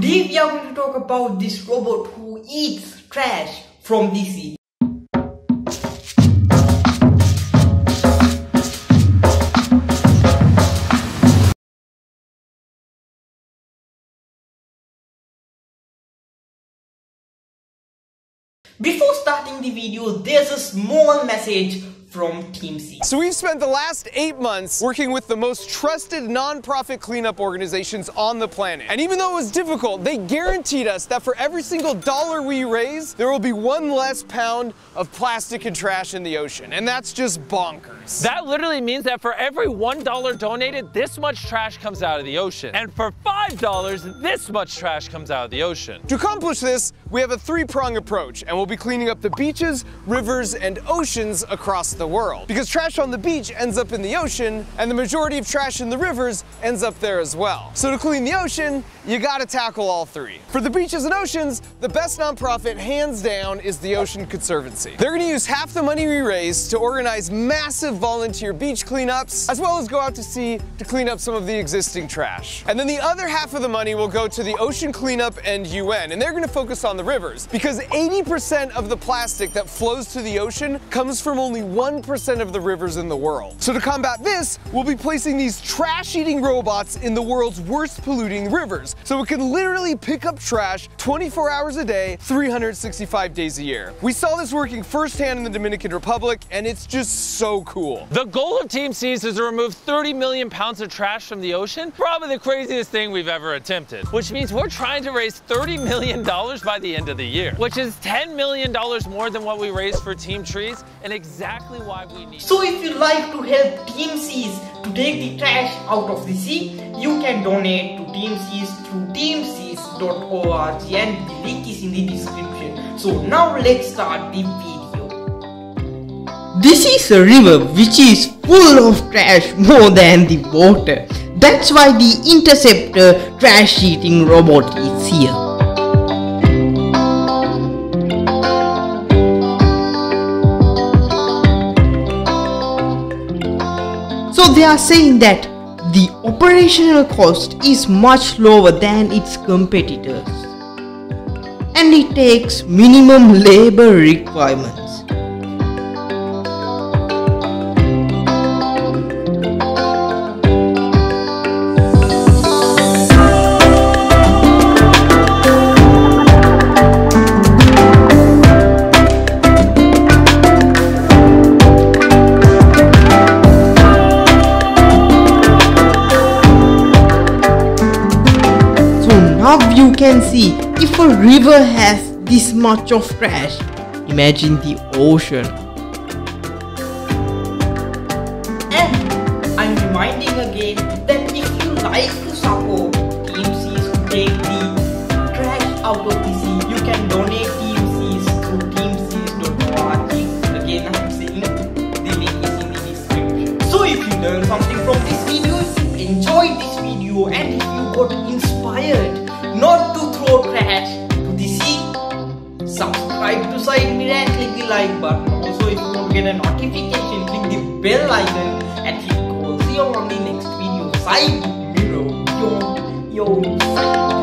Today we are going to talk about this robot who eats trash from the sea. Before starting the video, there's a small message from TeamSeas. So we've spent the last 8 months working with the most trusted nonprofit cleanup organizations on the planet. And even though it was difficult, they guaranteed us that for every single dollar we raise, there will be one less pound of plastic and trash in the ocean. And that's just bonkers. That literally means that for every $1 donated, this much trash comes out of the ocean. And for $5, this much trash comes out of the ocean. To accomplish this, we have a three-prong approach, and we'll be cleaning up the beaches, rivers, and oceans across the world. Because trash on the beach ends up in the ocean, and the majority of trash in the rivers ends up there as well. So to clean the ocean, you gotta tackle all three. For the beaches and oceans, the best nonprofit, hands down, is the Ocean Conservancy. They're gonna use half the money we raise to organize massive volunteer beach cleanups, as well as go out to sea to clean up some of the existing trash. And then the other half of the money will go to the Ocean Cleanup and UN, and they're gonna focus on the rivers, because 80% of the plastic that flows to the ocean comes from only 1% of the rivers in the world. So to combat this, we'll be placing these trash-eating robots in the world's worst polluting rivers, so it can literally pick up trash 24 hours a day, 365 days a year. We saw this working firsthand in the Dominican Republic, and it's just so cool. The goal of TeamSeas is to remove 30 million pounds of trash from the ocean, probably the craziest thing we've ever attempted, which means we're trying to raise $30 million by the end of the year, which is $10 million more than what we raised for Team Trees, and exactly why we need. So if you like to help TeamSeas to take the trash out of the sea, you can donate to TeamSeas through teamseas.org, and the link is in the description. So now let's start the video. This is a river which is full of trash more than the water. That's why the Interceptor trash eating robot is here. They are saying that the operational cost is much lower than its competitors, and it takes minimum labor requirements. You can see, if a river has this much of trash, imagine the ocean. And I'm reminding again that if you like to support TeamSeas to take the trash out of the sea, you can donate TeamSeas through teamseas.org. Again, I'm saying the link is in the description. So if you learned something from this video, if you enjoyed this video, and if you got inspired not to throw trash to the sea, subscribe to Side Mirror and click the like button. Also, if you want to get a notification, click the bell icon and hit go. See you on the next video. Side Mirror, yo, yo, Side Mirror.